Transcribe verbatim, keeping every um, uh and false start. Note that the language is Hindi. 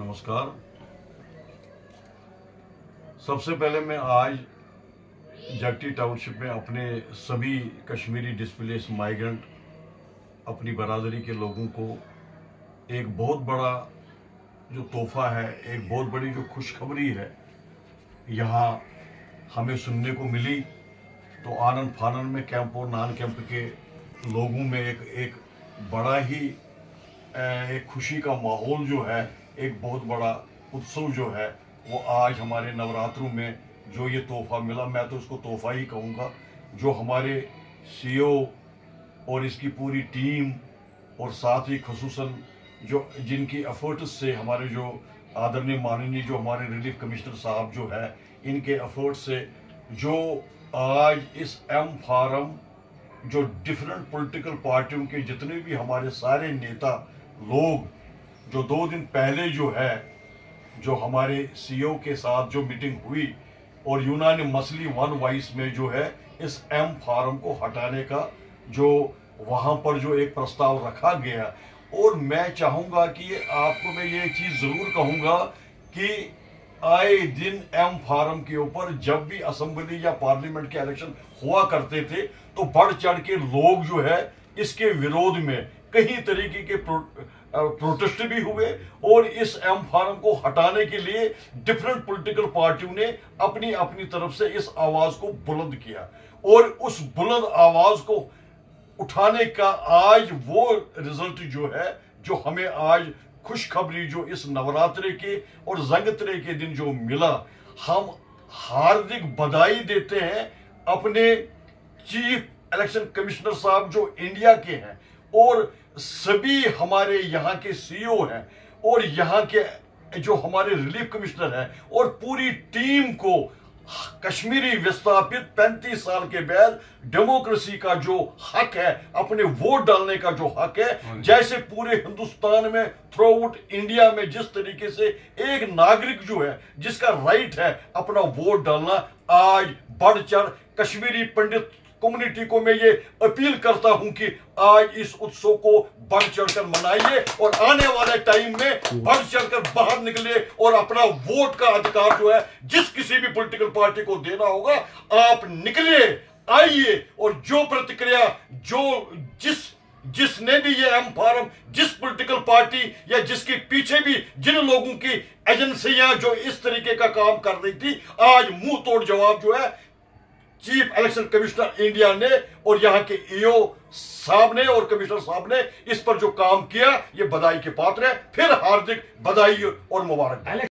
नमस्कार। सबसे पहले मैं आज जगती टाउनशिप में अपने सभी कश्मीरी डिस्प्लेस माइग्रेंट अपनी बरादरी के लोगों को एक बहुत बड़ा जो तोहफा है, एक बहुत बड़ी जो खुशखबरी है यहाँ हमें सुनने को मिली। तो आनन फानन में कैंप और नान कैंप के लोगों में एक एक बड़ा ही एक खुशी का माहौल जो है, एक बहुत बड़ा उत्सव जो है वो आज हमारे नवरात्रों में जो ये तोहफा मिला, मैं तो उसको तोहफा ही कहूँगा, जो हमारे सीईओ और इसकी पूरी टीम और साथ ही खसूसन जो जिनकी एफर्ट्स से हमारे जो आदरणीय माननीय जो हमारे रिलीफ कमिश्नर साहब जो है इनके एफर्ट्स से जो आज इस एम फार्म जो डिफरेंट पॉलिटिकल पार्टियों के जितने भी हमारे सारे नेता लोग जो दो दिन पहले जो है जो हमारे सीईओ के साथ जो मीटिंग हुई और यूनानी मसली वन वाइस में जो है इस एम फार्म को हटाने का जो वहाँ पर जो एक प्रस्ताव रखा गया। और मैं चाहूँगा कि आपको मैं ये चीज़ ज़रूर कहूँगा कि आए दिन एम फार्म के ऊपर जब भी असेंबली या पार्लियामेंट के इलेक्शन हुआ करते थे तो बढ़ चढ़ के लोग जो है इसके विरोध में कई तरीके के प्रो, प्रोटेस्ट भी हुए और इस एम फार्म को हटाने के लिए डिफरेंट पॉलिटिकल पार्टियों ने अपनी अपनी तरफ से इस आवाज को बुलंद किया और उस बुलंद आवाज को उठाने का आज वो रिजल्ट जो है जो हमें आज खुशखबरी जो इस नवरात्रे के और जगतरे के दिन जो मिला। हम हार्दिक बधाई देते हैं अपने चीफ इलेक्शन कमिश्नर साहब जो इंडिया के हैं और सभी हमारे यहाँ के सीईओ हैं और यहाँ के जो हमारे रिलीफ कमिश्नर हैं और पूरी टीम को कश्मीरी विस्थापित पैंतीस साल के बाद डेमोक्रेसी का जो हक है, अपने वोट डालने का जो हक है, जैसे पूरे हिंदुस्तान में थ्रू आउट इंडिया में जिस तरीके से एक नागरिक जो है जिसका राइट है अपना वोट डालना, आज बढ़ चढ़ कश्मीरी पंडित कम्युनिटी को मैं ये अपील करता हूं कि आज इस उत्सव को बढ़ चढ़कर मनाइए और आने वाले टाइम में बढ़ चढ़कर बाहर निकले और अपना वोट का अधिकार जो है जिस किसी भी पॉलिटिकल पार्टी को देना होगा आप निकले, आइए। और जो प्रतिक्रिया जो जिस जिसने भी ये एम फार्म जिस पॉलिटिकल पार्टी या जिसके पीछे भी जिन लोगों की एजेंसियां जो इस तरीके का काम कर रही थी, आज मुंह तोड़ जवाब जो है चीफ इलेक्शन कमिश्नर इंडिया ने और यहाँ के ईओ साहब ने और कमिश्नर साहब ने इस पर जो काम किया ये बधाई के पात्र है। फिर हार्दिक बधाई और मुबारक।